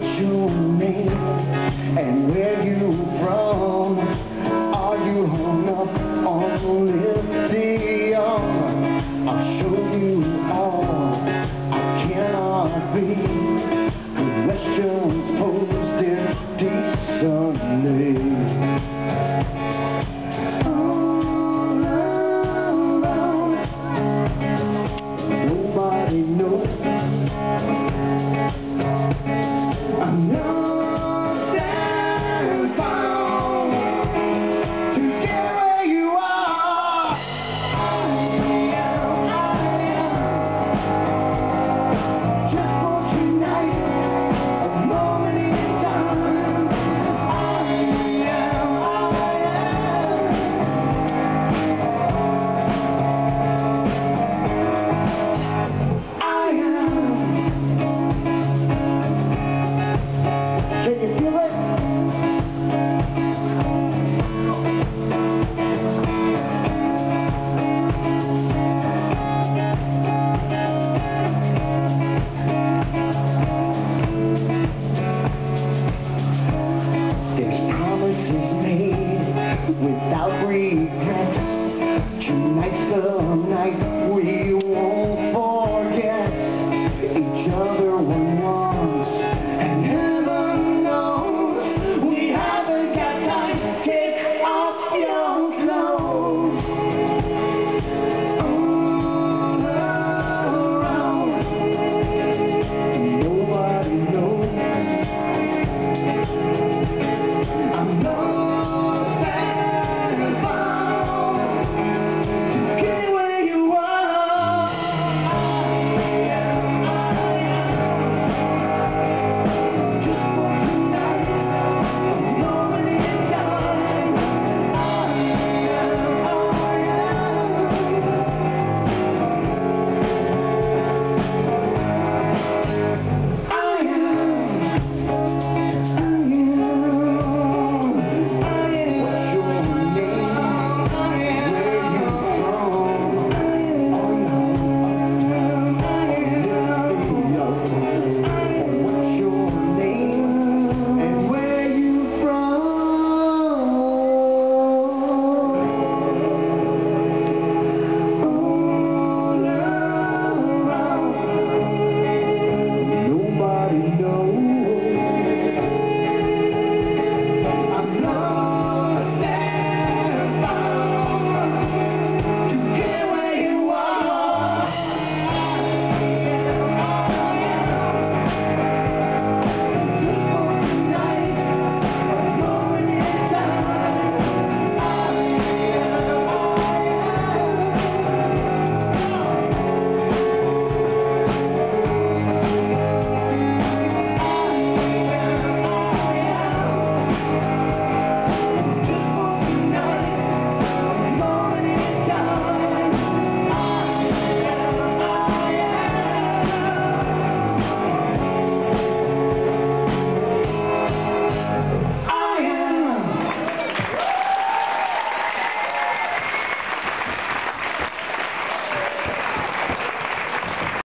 what you mean and where you from.